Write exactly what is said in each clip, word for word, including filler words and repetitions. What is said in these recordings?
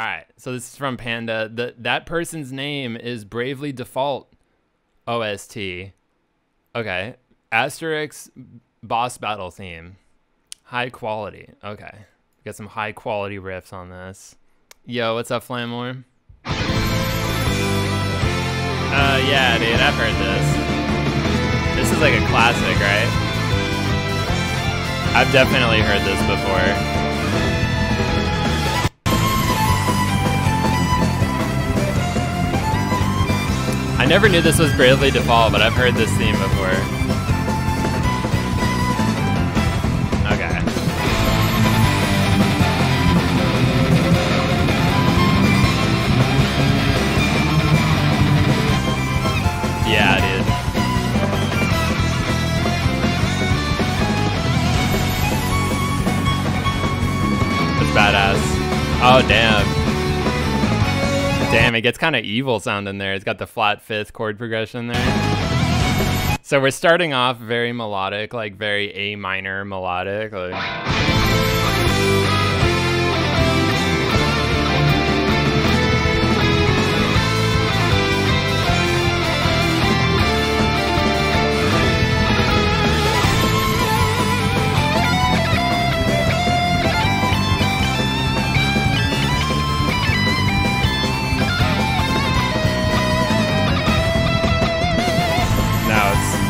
All right, so this is from Panda. The, that person's name is Bravely Default O S T. Okay. Asterisk boss battle theme. High quality. Okay. We got some high quality riffs on this. Yo, what's up, Flamor? Uh, yeah, dude, I've heard this. This is like a classic, right? I've definitely heard this before. I never knew this was Bravely Default, but I've heard this theme before. Okay. Yeah, dude. That's badass. Oh, damn. Damn, it gets kind of evil sounding there. It's got the flat fifth chord progression there. So we're starting off very melodic, like very A minor melodic. Like.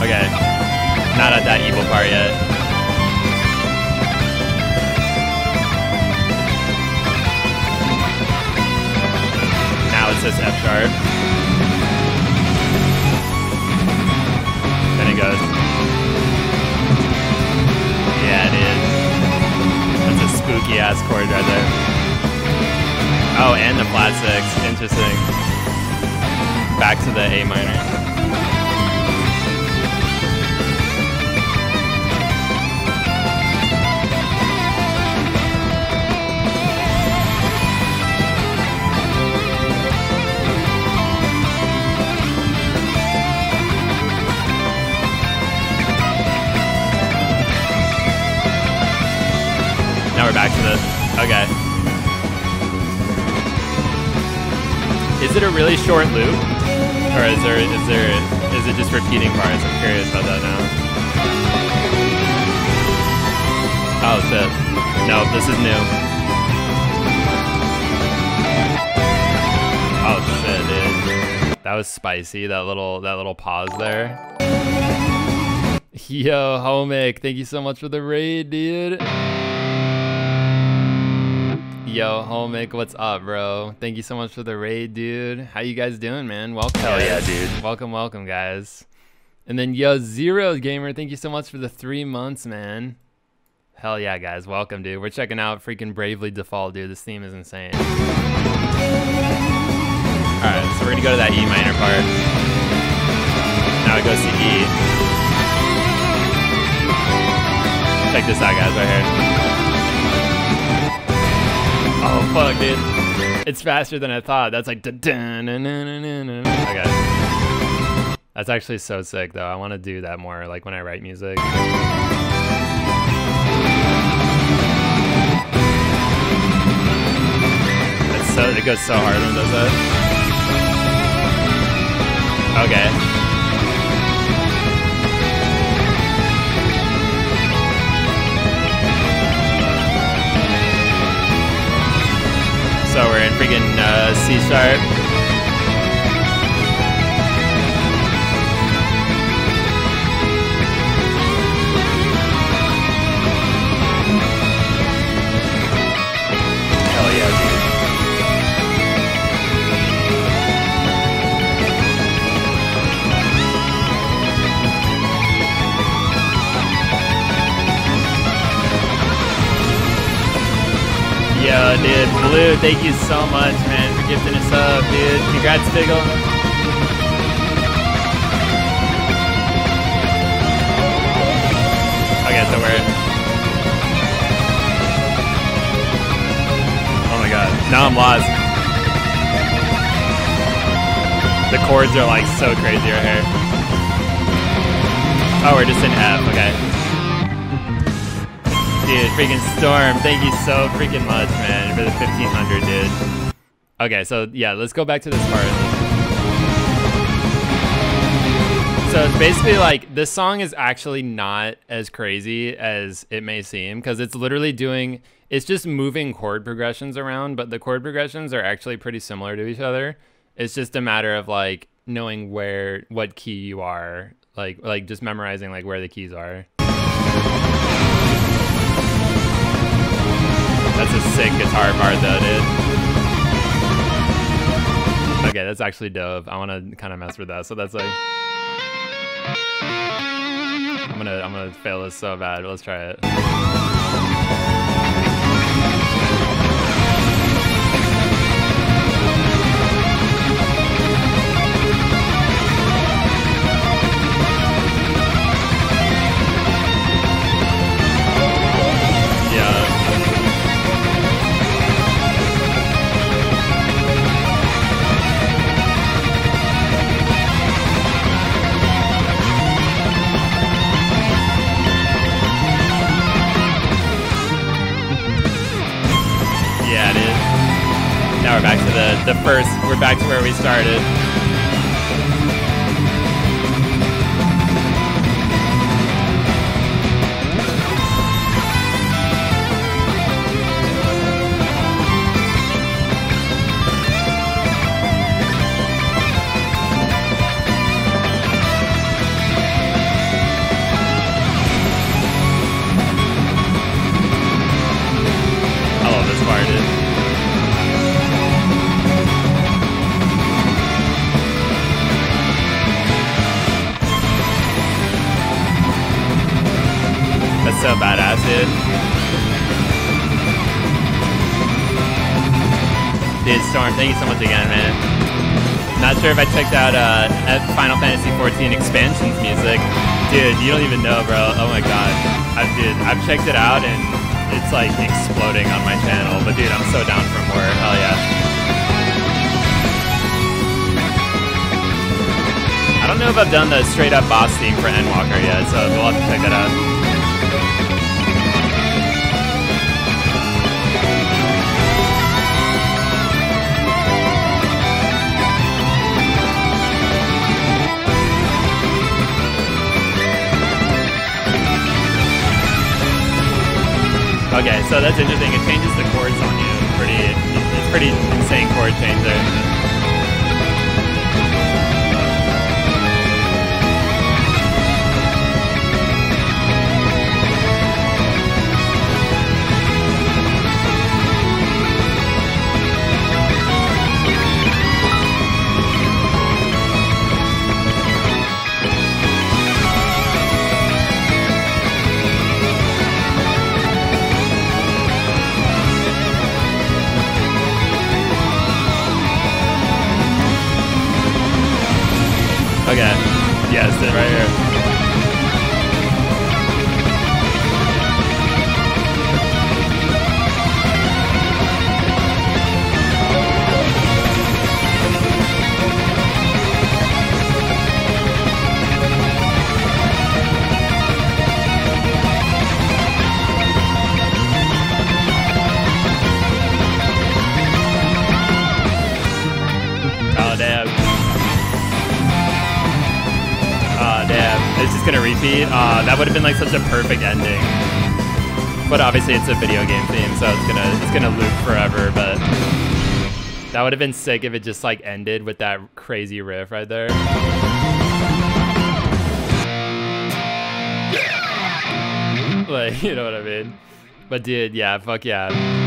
Okay, not at that evil part yet. Now it's just F sharp. Then it goes. Yeah, it is. That's a spooky ass chord right there. Oh, and the flat six, interesting. Back to the A minor. Now we're back to this. Okay. Is it a really short loop? Or is there is there is it just repeating parts? I'm curious about that now. Oh, shit. No, this is new. Oh shit, dude. That was spicy, that little that little pause there. Yo, Homic, thank you so much for the raid, dude. Yo, Homic, what's up, bro? Thank you so much for the raid, dude. How you guys doing, man? Welcome. Hell yeah, dude. Welcome, welcome, guys. And then, yo, Zero Gamer, thank you so much for the three months, man. Hell yeah, guys. Welcome, dude. We're checking out freaking Bravely Default, dude. This theme is insane. All right, so we're going to go to that E minor part. Now it goes to E. Check this out, guys, right here. Oh fuck, dude. It's faster than I thought. That's like da da na na na na na. Okay. That's actually so sick though. I want to do that more like when I write music. It's so it goes so hard when it does that. Okay. So we're in freaking uh, C sharp. Hell yeah, dude. Yo, dude. Blue, thank you so much, man, for gifting us up, dude. Congrats, Figgle. Okay, so we're... Oh my god, now I'm lost. The chords are like so crazy right here. Oh, we're just in F, okay. Dude, freaking Storm, thank you so freaking much, man, for the fifteen hundred, dude. Okay, so yeah, let's go back to this part. So it's basically like, this song is actually not as crazy as it may seem, because it's literally doing, it's just moving chord progressions around, but the chord progressions are actually pretty similar to each other. It's just a matter of like knowing where, what key you are, like, like just memorizing like where the keys are. That's a sick guitar part though, dude. Okay, that's actually dope. I wanna kinda mess with that. So that's like, I'm gonna I'm gonna fail this so bad. Let's try it. Now we're back to the, the first, we're back to where we started. I love this part, dude. That's so badass, dude. Dude, Storm, thank you so much again, man. Not sure if I checked out uh, Final Fantasy fourteen expansions music. Dude, you don't even know, bro. Oh my god. I've, dude, I've checked it out and it's like exploding on my channel. But dude, I'm so down for more. Hell yeah. I don't know if I've done the straight up boss theme for Endwalker yet, so we'll have to check that out. Okay, so that's interesting. It changes the chords on you. Pretty, it's pretty insane chord change there. Okay, yeah, it's it right here. It's just gonna repeat. Uh, that would have been like such a perfect ending. But obviously it's a video game theme, so it's gonna it's gonna loop forever. But that would have been sick if it just like ended with that crazy riff right there. Like, you know what I mean? But dude, yeah, fuck yeah.